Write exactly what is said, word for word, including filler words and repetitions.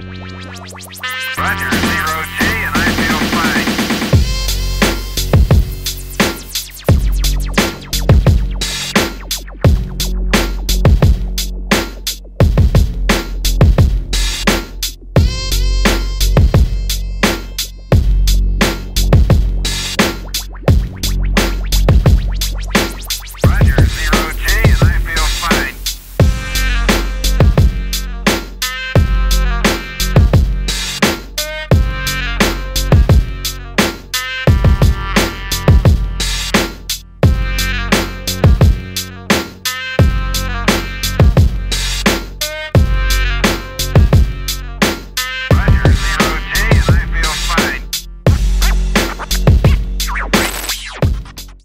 Roger, zero two.